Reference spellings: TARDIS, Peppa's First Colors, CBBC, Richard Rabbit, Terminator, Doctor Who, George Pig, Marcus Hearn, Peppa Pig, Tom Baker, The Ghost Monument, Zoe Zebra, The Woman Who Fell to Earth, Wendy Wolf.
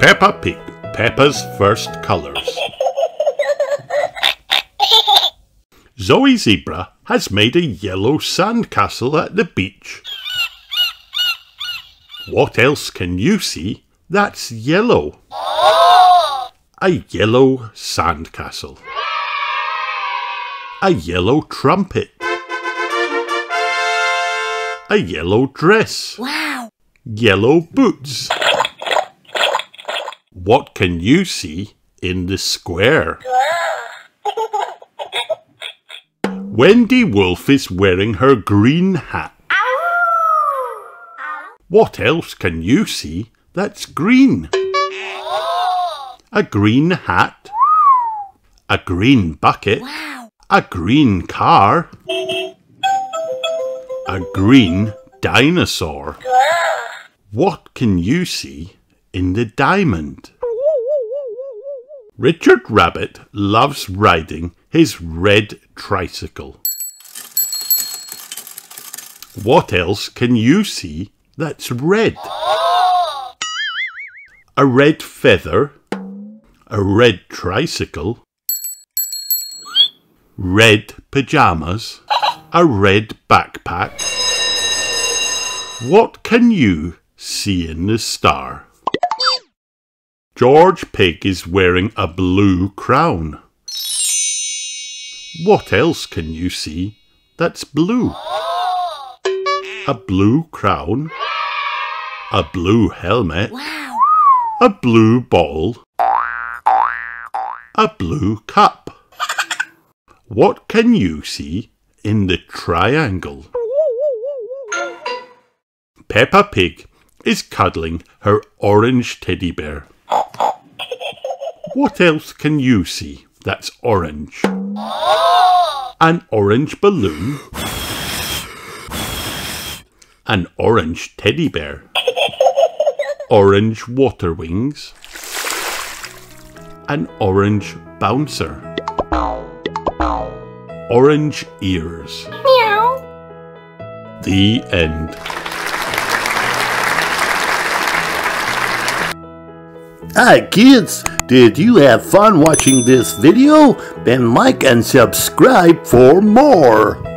Peppa Pig, Peppa's First Colors. Zoe Zebra has made a yellow sandcastle at the beach. What else can you see that's yellow? A yellow sandcastle. A yellow trumpet. A yellow dress. Wow! Yellow boots. What can you see in the square? Wendy Wolf is wearing her green hat. What else can you see that's green? A green hat. A green bucket. Wow. A green car. A green dinosaur. What can you see in the diamond? Richard Rabbit loves riding his red tricycle. What else can you see that's red? A red feather. A red tricycle. Red pyjamas. A red backpack. What can you see in the star? George Pig is wearing a blue crown. What else can you see that's blue? A blue crown. A blue helmet. Wow. A blue ball. A blue cup. What can you see in the triangle? Peppa Pig is cuddling her orange teddy bear. What else can you see that's orange? An orange balloon. An orange teddy bear. Orange water wings. An orange bouncer. Orange ears. Meow. The end. Hi kids, did you have fun watching this video? Then like and subscribe for more.